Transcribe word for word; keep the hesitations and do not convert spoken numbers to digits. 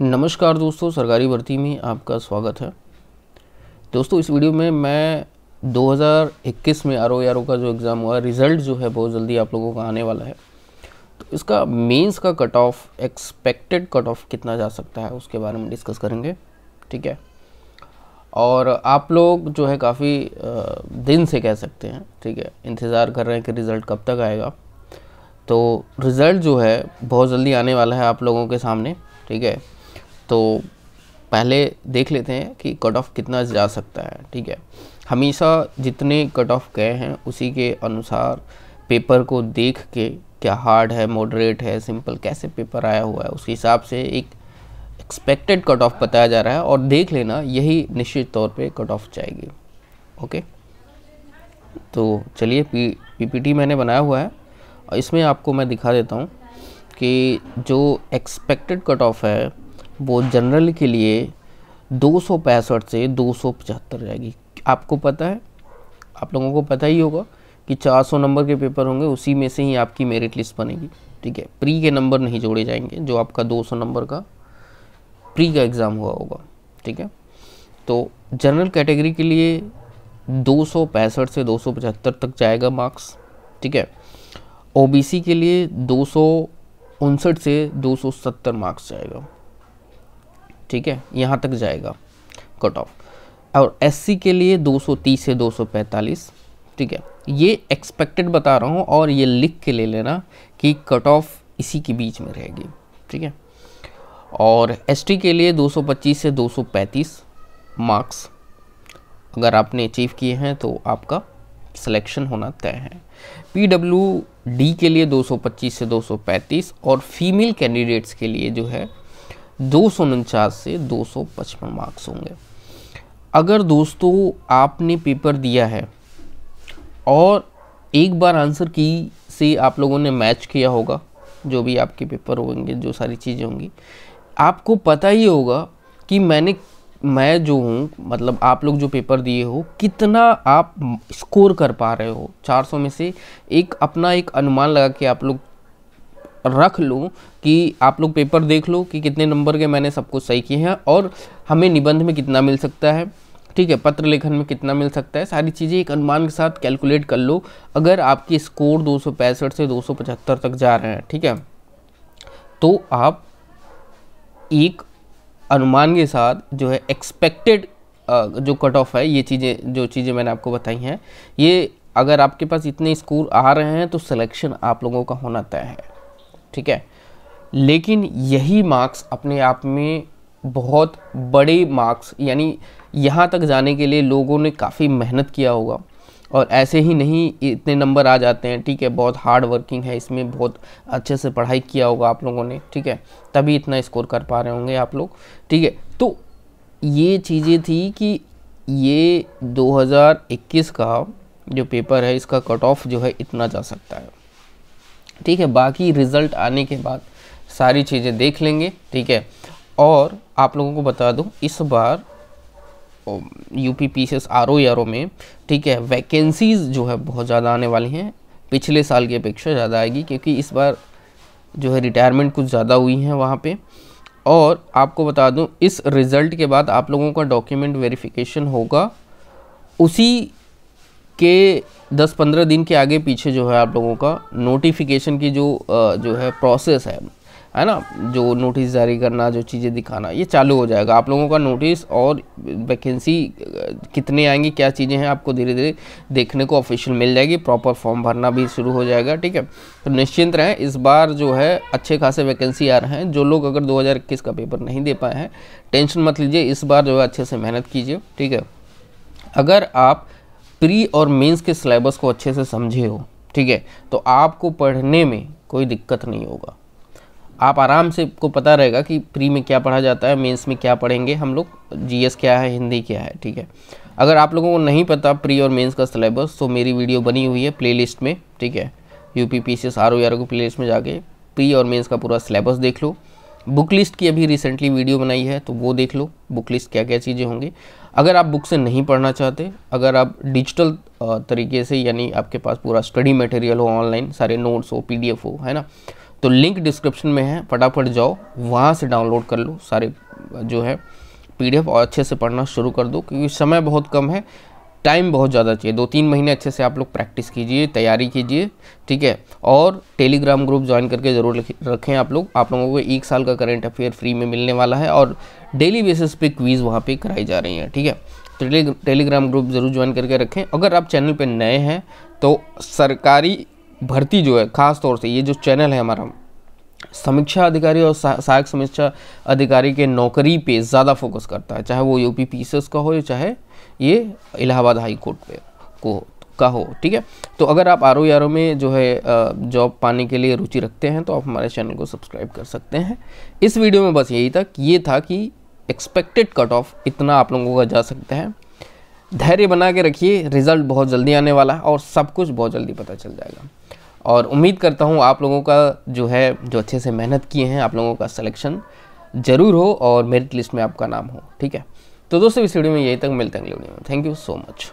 नमस्कार दोस्तों, सरकारी भर्ती में आपका स्वागत है। दोस्तों इस वीडियो में मैं दो हज़ार इक्कीस में आरओ आरओ का जो एग्ज़ाम हुआ रिज़ल्ट जो है बहुत जल्दी आप लोगों का आने वाला है, तो इसका मेंस का cut off, expected cut off कितना जा सकता है उसके बारे में डिस्कस करेंगे। ठीक है, और आप लोग जो है काफ़ी दिन से कह सकते हैं, ठीक है, इंतज़ार कर रहे हैं कि रिज़ल्ट कब तक आएगा। तो रिज़ल्ट जो है बहुत जल्दी आने वाला है आप लोगों के सामने। ठीक है, तो पहले देख लेते हैं कि कट ऑफ कितना जा सकता है। ठीक है, हमेशा जितने कट ऑफ गए हैं उसी के अनुसार पेपर को देख के, क्या हार्ड है, मॉडरेट है, सिंपल, कैसे पेपर आया हुआ है, उसके हिसाब से एक एक्सपेक्टेड कट ऑफ बताया जा रहा है। और देख लेना, यही निश्चित तौर पे कट ऑफ जाएगी। ओके, तो चलिए पी पीपीटी मैंने बनाया हुआ है और इसमें आपको मैं दिखा देता हूँ कि जो एक्सपेक्टेड कट ऑफ है वो जनरल के लिए दो सौ पैंसठ से दो सौ पचहत्तर जाएगी। आपको पता है, आप लोगों को पता ही होगा कि चार सौ नंबर के पेपर होंगे, उसी में से ही आपकी मेरिट लिस्ट बनेगी। ठीक है, प्री के नंबर नहीं जोड़े जाएंगे, जो आपका दो सौ नंबर का प्री का एग्ज़ाम हुआ होगा। ठीक है, तो जनरल कैटेगरी के लिए दो सौ पैंसठ से दो सौ पचहत्तर तक जाएगा मार्क्स। ठीक है, ओबीसी के लिए दो सौ उनसठ से दो सौ सत्तर मार्क्स जाएगा। ठीक है, यहाँ तक जाएगा कट ऑफ। और एससी के लिए दो सौ तीस से दो सौ पैंतालीस। ठीक है, ये एक्सपेक्टेड बता रहा हूँ और ये लिख के ले लेना कि कट ऑफ इसी के बीच में रहेगी। ठीक है, और एसटी के लिए दो सौ पच्चीस से दो सौ पैंतीस मार्क्स अगर आपने अचीव किए हैं तो आपका सिलेक्शन होना तय है। पीडब्ल्यूडी के लिए दो सौ पच्चीस से दो सौ पैंतीस और फीमेल कैंडिडेट्स के लिए जो है दो सौ उनचास से दो सौ पचपन मार्क्स होंगे। अगर दोस्तों आपने पेपर दिया है और एक बार आंसर की से आप लोगों ने मैच किया होगा, जो भी आपके पेपर होंगे, जो सारी चीज़ें होंगी, आपको पता ही होगा कि मैंने मैं जो हूँ, मतलब आप लोग जो पेपर दिए हो, कितना आप स्कोर कर पा रहे हो। चार सौ में से एक अपना एक अनुमान लगा के आप लोग रख लो कि आप लोग पेपर देख लो कि कितने नंबर के मैंने सब कुछ सही किए हैं और हमें निबंध में कितना मिल सकता है। ठीक है, पत्र लेखन में कितना मिल सकता है, सारी चीज़ें एक अनुमान के साथ कैलकुलेट कर लो। अगर आपकी स्कोर दो सौ पैंसठ से दो सौ पचहत्तर तक जा रहे हैं, ठीक है, तो आप एक अनुमान के साथ जो है एक्सपेक्टेड जो कट ऑफ है, ये चीज़ें जो चीज़ें मैंने आपको बताई हैं, ये अगर आपके पास इतने स्कोर आ रहे हैं तो सिलेक्शन आप लोगों का होना तय है। ठीक है, लेकिन यही मार्क्स अपने आप में बहुत बड़े मार्क्स, यानी यहाँ तक जाने के लिए लोगों ने काफ़ी मेहनत किया होगा और ऐसे ही नहीं इतने नंबर आ जाते हैं। ठीक है, बहुत हार्ड वर्किंग है, इसमें बहुत अच्छे से पढ़ाई किया होगा आप लोगों ने। ठीक है, तभी इतना स्कोर कर पा रहे होंगे आप लोग। ठीक है, तो ये चीज़ें थी कि ये दो हज़ार इक्कीस का जो पेपर है इसका कट ऑफ जो है इतना जा सकता है। ठीक है, बाकी रिज़ल्ट आने के बाद सारी चीज़ें देख लेंगे। ठीक है, और आप लोगों को बता दूं, इस बार U P P S RO RO में, ठीक है, वैकेंसीज़ जो है बहुत ज़्यादा आने वाली हैं, पिछले साल की अपेक्षा ज़्यादा आएगी, क्योंकि इस बार जो है रिटायरमेंट कुछ ज़्यादा हुई है वहाँ पे। और आपको बता दूं, इस रिज़ल्ट के बाद आप लोगों का डॉक्यूमेंट वेरीफिकेशन होगा, उसी के दस पंद्रह दिन के आगे पीछे जो है आप लोगों का नोटिफिकेशन की जो जो है प्रोसेस है है ना, जो नोटिस जारी करना, जो चीज़ें दिखाना, ये चालू हो जाएगा। आप लोगों का नोटिस और वैकेंसी कितने आएंगी, क्या चीज़ें हैं, आपको धीरे धीरे देखने को ऑफिशियल मिल जाएगी। प्रॉपर फॉर्म भरना भी शुरू हो जाएगा। ठीक है, तो निश्चिंत रहें, इस बार जो है अच्छे खासे वैकेंसी आ रहे हैं। जो लोग अगर दो हज़ार इक्कीस का पेपर नहीं दे पाए हैं, टेंशन मत लीजिए, इस बार जो है अच्छे से मेहनत कीजिए। ठीक है, अगर आप प्री और मेंस के सिलेबस को अच्छे से समझे हो, ठीक है, तो आपको पढ़ने में कोई दिक्कत नहीं होगा। आप आराम से, आपको पता रहेगा कि प्री में क्या पढ़ा जाता है, मेंस में क्या पढ़ेंगे हम लोग, जीएस क्या है, हिंदी क्या है। ठीक है, अगर आप लोगों को नहीं पता प्री और मेंस का सिलेबस, तो मेरी वीडियो बनी हुई है प्लेलिस्ट में। ठीक है, U P P C S R O R O की प्लेलिस्ट में जाके प्री और मेंस का पूरा सिलेबस देख लो। बुक लिस्ट की अभी रिसेंटली वीडियो बनाई है, तो वो देख लो, बुक लिस्ट क्या क्या चीज़ें होंगी। अगर आप बुक से नहीं पढ़ना चाहते, अगर आप डिजिटल तरीके से, यानी आपके पास पूरा स्टडी मटेरियल हो, ऑनलाइन सारे नोट्स हो, पीडीएफ हो, है ना, तो लिंक डिस्क्रिप्शन में है, फटाफट जाओ वहाँ से डाउनलोड कर लो सारे जो है पीडीएफ और अच्छे से पढ़ना शुरू कर दो, क्योंकि समय बहुत कम है, टाइम बहुत ज़्यादा चाहिए। दो तीन महीने अच्छे से आप लोग प्रैक्टिस कीजिए, तैयारी कीजिए, ठीक है। और टेलीग्राम ग्रुप ज्वाइन करके ज़रूर रखें आप लोग, आप लोगों को एक साल का करंट अफेयर फ्री में मिलने वाला है और डेली बेसिस पे क्वीज़ वहाँ पे कराई जा रही हैं, ठीक है। तो टेलीग्राम ग्रुप ज़रूर ज्वाइन करके रखें। अगर आप चैनल पर नए हैं तो सरकारी भर्ती जो है, ख़ास तौर से ये जो चैनल है हमारा, समीक्षा अधिकारी और सहायक समीक्षा अधिकारी के नौकरी पे ज़्यादा फोकस करता है, चाहे वो यूपीपीएससी का हो या चाहे ये इलाहाबाद हाई कोर्ट पे को का हो, ठीक है। तो अगर आप आर ओ आर ओ में जो है जॉब पाने के लिए रुचि रखते हैं तो आप हमारे चैनल को सब्सक्राइब कर सकते हैं। इस वीडियो में बस यही तक ये था कि एक्सपेक्टेड कट ऑफ इतना आप लोगों का जा सकता है। धैर्य बना के रखिए, रिज़ल्ट बहुत जल्दी आने वाला है और सब कुछ बहुत जल्दी पता चल जाएगा। और उम्मीद करता हूँ आप लोगों का जो है, जो अच्छे से मेहनत किए हैं, आप लोगों का सिलेक्शन ज़रूर हो और मेरिट लिस्ट में आपका नाम हो, ठीक है। तो दोस्तों इस वीडियो में यही तक, मिलते हैं अगले वीडियो में। Thank you so much.